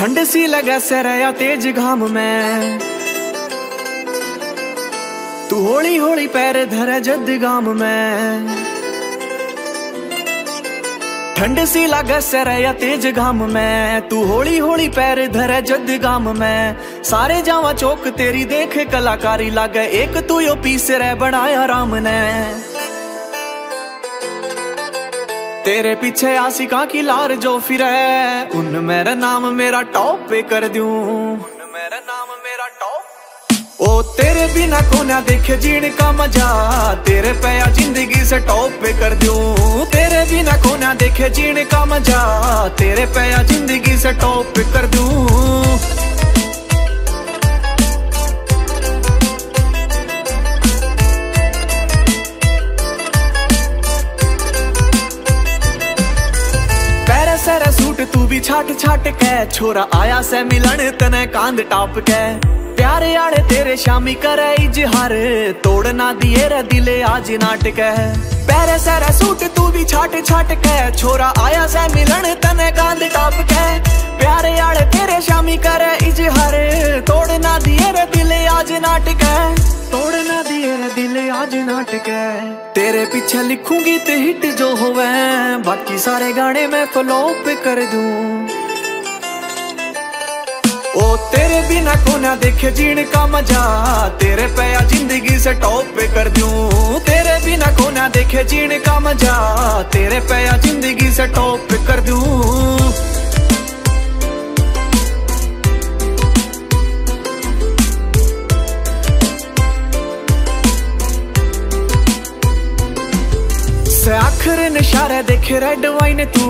ठंड सी लगा सरया तेज घाम में, तू होली होली पैर धर जद गाम में। ठंड सी लगा सरया तेज घाम में, तू होली होली पैर धर जद गाम में। सारे जावा चौक तेरी देख कलाकारी लागे, एक तू यो पीस रह बनाया राम ने। तेरे पीछे आशिका की लार जो फिरे, उन मेरा नाम मेरा टॉप पे कर दूं, उन मेरा नाम मेरा टॉप। ओ तेरे बिना को ना देखे जीण का मजा, तेरे पैया जिंदगी से टॉप पे कर दूं। तेरे बिना को ना देखे जीण का मजा, तेरे पैया जिंदगी से टॉप पे कर दूं। सारा सूट तू भी छाट छाट के, छोरा आया से मिलन तने कांध टाप के। प्यारे आड़े तेरे शामी करे इजहार, तोड़ ना दिए रे दिले आज नाटक है। पैरे सारा सूट तू भी छाट छाट के, छोरा आया से मिलन तने कांध टाप के। प्यारे आड़े तेरे शामी करे इजहार, तोड़ ना दिए रे दिले आज नाटक है, तोड़ ना दिए रे दिले आज नाटक है। तेरे पीछे लिखूंगी ते हिट जो होवे, बाकी सारे गाने मैं फ्लॉप कर दूं। ओ तेरे बिना को ना देखे जीण का मजा, तेरे पैया जिंदगी से टॉप पे कर दूं। तेरे बिना को ना देखे जीण का मजा, तेरे पैया जिंदगी से टॉप पे कर दूं। आखिर निशारे देखे रेड वाइन तू,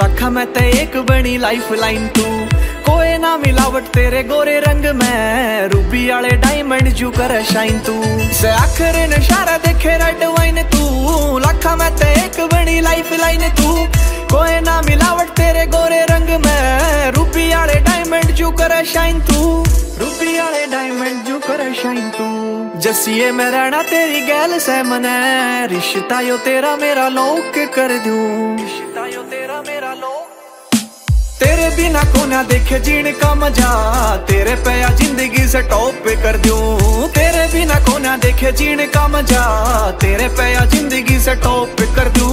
लाखा में ते एक बनी लाइफ लाइन तू। कोई ना मिलावट तेरे गोरे रंग में, रूबी आले डायमंड जू कर शाइन तू। से आखिर निशारा देखे रेड वाइन तू, लाखा में ते एक बनी लाइफ लाइन तू। कोई ना मिलावट तेरे गोरे रंग में, रूबी आले डायमंड जू कर शाइन तू, रूबी आले डायमंड जू कर शाइन तू। जसिए मैं रहना तेरी गैल से मने, रिश्ता यो तेरा मेरा लोक कर दूं, रिश्ता यो तेरा मेरा लोक। तेरे बिना को ना देखे जीण का मजा, तेरे पैया जिंदगी से टॉप पे कर दूं। तेरे बिना को ना देखे जीण का मजा, तेरे पैया जिंदगी से टॉप पे कर दूं।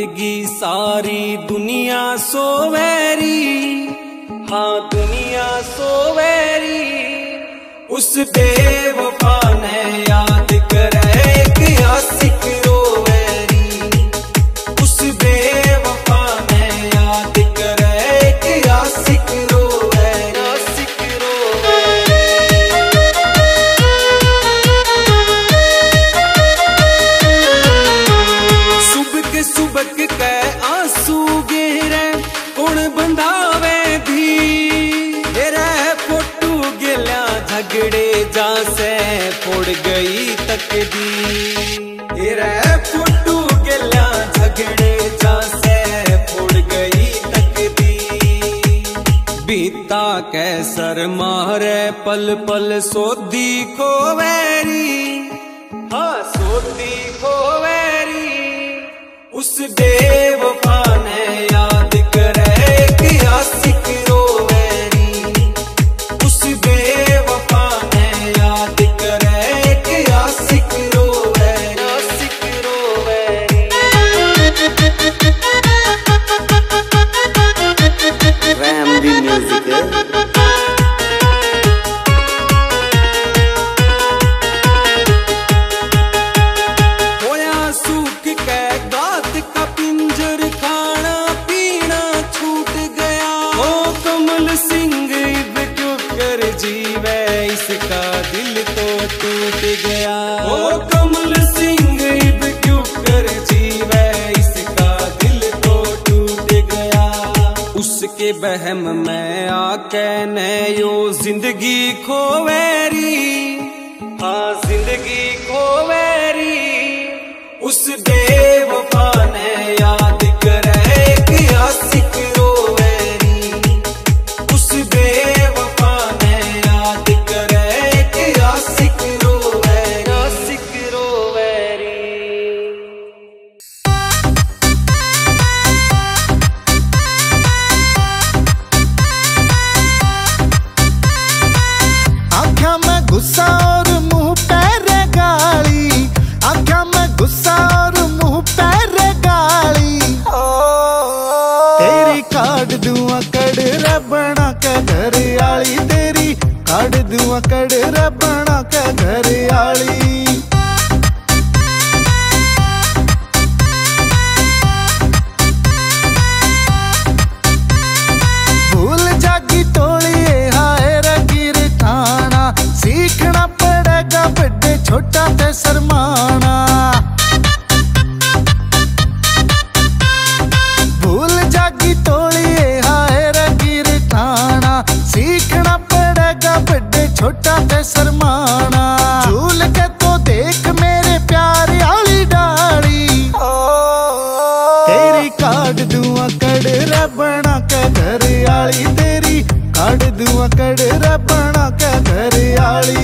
जिंदगी सारी दुनिया सोवेरी, हाँ दुनिया सोवेरी। उस बेवफा ने याद करे एक आशिक रोवेरी, उस बेवफा ने याद करे एक आशिक रोवेरी, आशिक रोवेरी। सुबक सुबक के आंसू गेरे कौन बंधा से फोड़ गई तकदी, तेरा फुटू गला झगड़े जासे फोड़ गई तकदी। बीता के सर मारे पल पल सोधी खोवेरी, हाँ सोधी खोवेरी। उस बेवफा ने याद करे कि आशिक रोवेरी, उस बेवफा उसके बहम में आके ने यो जिंदगी खोवेरी, हाँ जिंदगी खोवेरी। उस बेवफा ने याद करे कि आशिक रोवेरी, उस बेवफा ने याद करे कि आशिक रोवेरी, आशिक रोवेरी। गुस्सा और मुंह पर गाली, आंखों में गुस्सा और मुंह पर गाली। तेरी काट दूआ कड़रा बना के घरआली, तेरी काट दूआ कड़रा बना के घरआली। भूल जागी टोली सीखना पड़ेगा बड़े छोटा ते शर्माना, भूल जागी तोड़िए हाय रगीर ठाना। सीखना पड़ेगा बड़े छोटा ते शर्माना। झूल के तो देख मेरे प्यार आली डाली, तेरी काट दूआ कड़रा बना के घर आली, तेरी काट दूआ कड़रा बना के घर आली।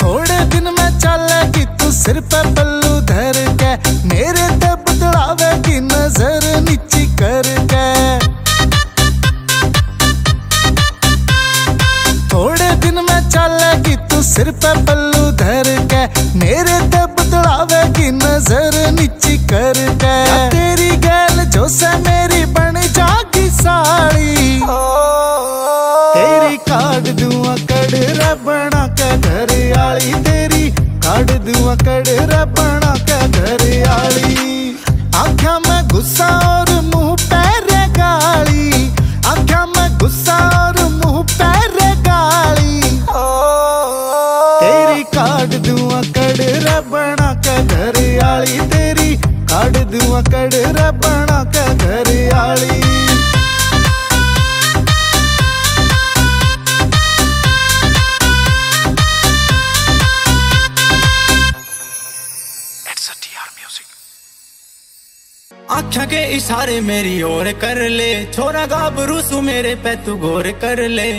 थोड़े दिन में चलेगी तू सिर पे पल्लू धर के, मेरे ते बदलावे की नजर नीची कर के। थोड़े दिन में चलेगी तू सिर पे पल्लू धर के, मेरे ते बदलावे की नजर नीची कर दे। तेरी गैल जो से मेरी बन जागी साड़ी, तेरी काट दूआ कड़रा बना के घर आली, तेरी काट दूआ कड़रा बना के घर आली। आंखों में गुस्सा और मुंह पर गाली, आंखों में गुस्सा और मुंह पर गाली। तेरी काट दूआ कड़रा बना के घर आली, तेरी काट दूआ कड़रा बना के घर आली। आँखों के इशारे मेरी ओर कर ले, छोरा गाबरू सु मेरे पे तू गौर कर ले।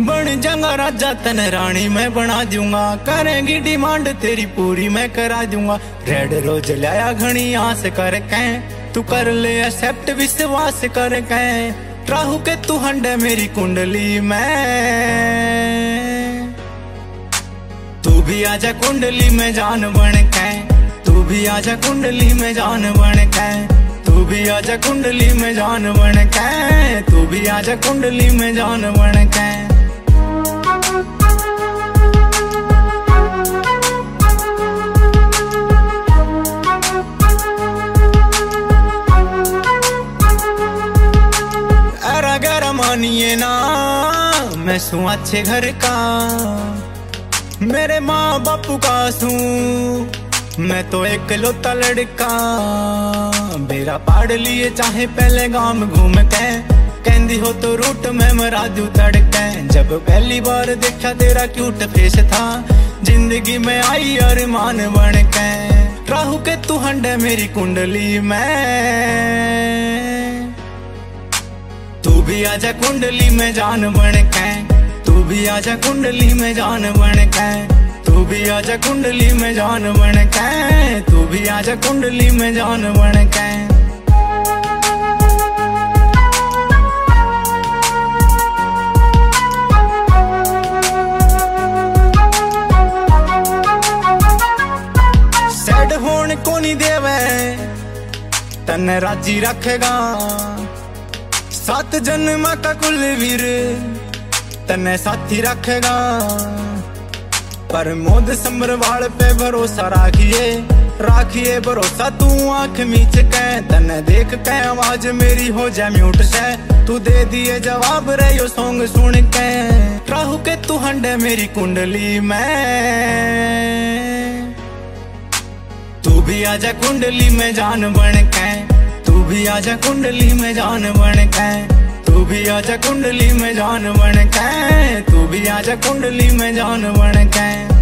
बन जाऊंगा राजा तन रानी मैं बना दूंगा, करेंगी डिमांड तेरी पूरी मैं करा दूंगा। रेड रोज लाया घनी आस कर कहें, तू कर ले एक्सेप्ट विश्वास कर कहें। राहु के तू हंडे मेरी कुंडली में। भी आजा कुंडली में जान बन के, तू भी आजा कुंडली में जान बन के, तू भी आजा कुंडली में जान बन के, तू भी आजा कुंडली में जान बन के। अरा गरा मानिए ना मैं सू अच्छे घर का, मेरे माँ बाप का सू मैं तो एकलौता लड़का। बेरा पाड़ लिए चाहे पहले गांव घूम के, कहंदी हो तो रूट में मरा दू तड़के। जब पहली बार देखा तेरा क्यूट फेस था, जिंदगी में आई अरमान बन के। राहु के तू हंडे मेरी कुंडली में, तू भी आजा कुंडली में जान बन के, तू भी आजा कुंडली में जान बन के, तू भी आजा कुंडली में जान बन के, तू भी आजा कुंडली में जान बन के। सैड होने को नहीं देवे तन्ने राजी रखेगा, सात जन्म का कुलवीर तने साथी रखेगा। पर मोद संभरवाल पे भरोसा राखिए, राखिए भरोसा। तू आंख मीच के तने देख के आवाज मेरी हो जाए म्यूट से, तू दे दिए जवाब रे यो सॉन्ग सुन के। राहु के तू हंडे मेरी कुंडली में, तू भी आजा कुंडली में जान बन के, तू भी आजा कुंडली में जान बन के, तू भी आजा कुंडली में जान बन के, तू भी आजा कुंडली में जान बन के।